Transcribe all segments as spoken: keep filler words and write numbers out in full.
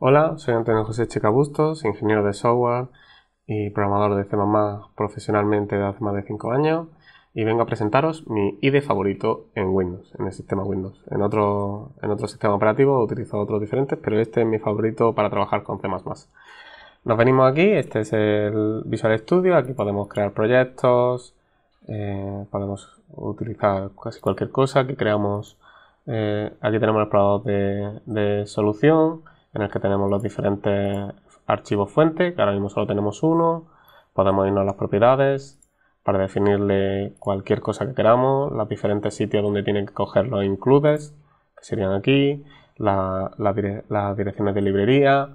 Hola, soy Antonio José Chica Bustos, ingeniero de software y programador de C más más profesionalmente desde hace más de cinco años y vengo a presentaros mi I D E favorito en Windows, en el sistema Windows. En otro, en otro sistema operativo utilizo otros diferentes, pero este es mi favorito para trabajar con C más más. Nos venimos aquí, este es el Visual Studio, aquí podemos crear proyectos, eh, podemos utilizar casi cualquier cosa que creamos. Eh, aquí tenemos el explorador de, de solución, en el que tenemos los diferentes archivos fuente, que ahora mismo solo tenemos uno. Podemos irnos a las propiedades para definirle cualquier cosa que queramos, los diferentes sitios donde tienen que coger los includes, que serían aquí, la, la dire las direcciones de librería.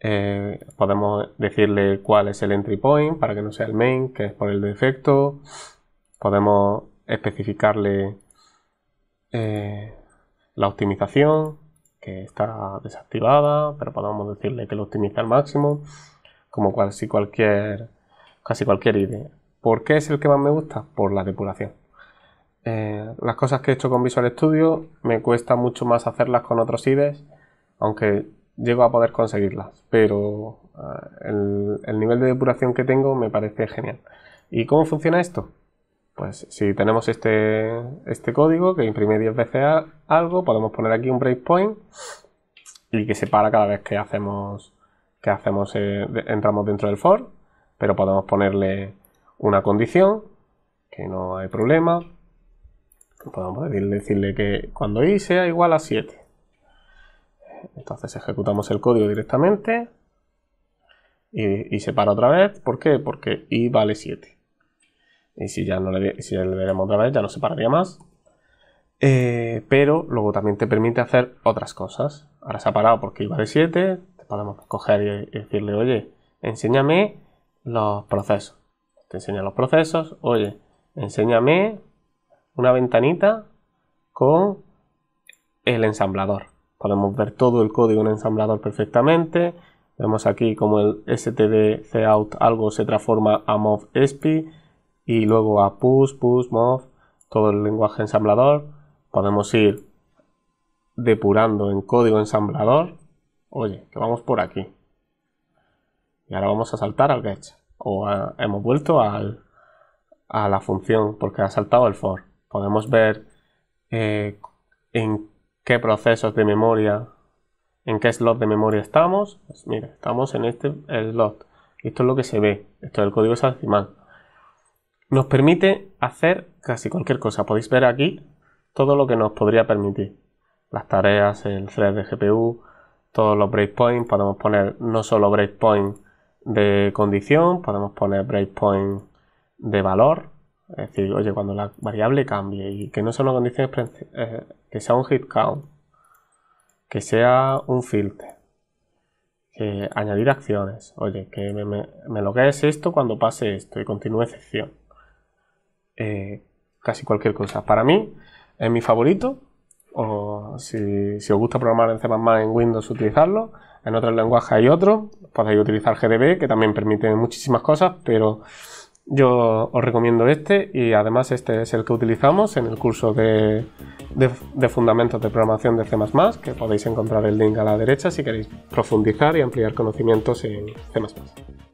Eh, podemos decirle cuál es el entry point para que no sea el main, que es por el defecto. Podemos especificarle eh, la optimización, que está desactivada, pero podemos decirle que lo optimiza al máximo, como casi cualquier, casi cualquier I D E. ¿Por qué es el que más me gusta? Por la depuración. Eh, las cosas que he hecho con Visual Studio me cuesta mucho más hacerlas con otros I D Es, aunque llego a poder conseguirlas, pero eh, el, el nivel de depuración que tengo me parece genial. ¿Y cómo funciona esto? Pues si tenemos este, este código que imprime diez veces a, algo, podemos poner aquí un breakpoint y que se para cada vez que hacemos que hacemos eh, de, entramos dentro del for, pero podemos ponerle una condición, que no hay problema. Podemos decirle, decirle que cuando i sea igual a siete. Entonces ejecutamos el código directamente y, y se para otra vez. ¿Por qué? Porque i vale siete. Y si ya no le, si ya le veremos otra vez, ya no se pararía más. Eh, pero luego también te permite hacer otras cosas. Ahora se ha parado porque iba de siete. Te podemos coger y decirle, oye, enséñame los procesos. Te enseña los procesos. Oye, enséñame una ventanita con el ensamblador. Podemos ver todo el código en el ensamblador perfectamente. Vemos aquí como el stdcout algo se transforma a mov_spi. Y luego a push, push, mov, todo el lenguaje ensamblador. Podemos ir depurando en código ensamblador. Oye, que vamos por aquí. Y ahora vamos a saltar al get. O a, hemos vuelto al, a la función porque ha saltado el for. Podemos ver eh, en qué procesos de memoria, en qué slot de memoria estamos. Pues mira, estamos en este slot. Esto es lo que se ve. Esto es el código hexadecimal. Nos permite hacer casi cualquier cosa. Podéis ver aquí todo lo que nos podría permitir. Las tareas, el thread de G P U, todos los breakpoints. Podemos poner no solo breakpoint de condición, podemos poner breakpoint de valor. Es decir, oye, cuando la variable cambie y que no sea una condición, eh, que sea un hit count, que sea un filter, que añadir acciones. Oye, que me, me, me loguees esto cuando pase esto y continúe excepción. Eh, casi cualquier cosa. Para mí es mi favorito. O si, si os gusta programar en C más más en Windows, utilizarlo. En otros lenguajes hay otros. Podéis utilizar G D B, que también permite muchísimas cosas, pero yo os recomiendo este, y además este es el que utilizamos en el curso de, de, de Fundamentos de Programación de C más más, que podéis encontrar el link a la derecha si queréis profundizar y ampliar conocimientos en C más más.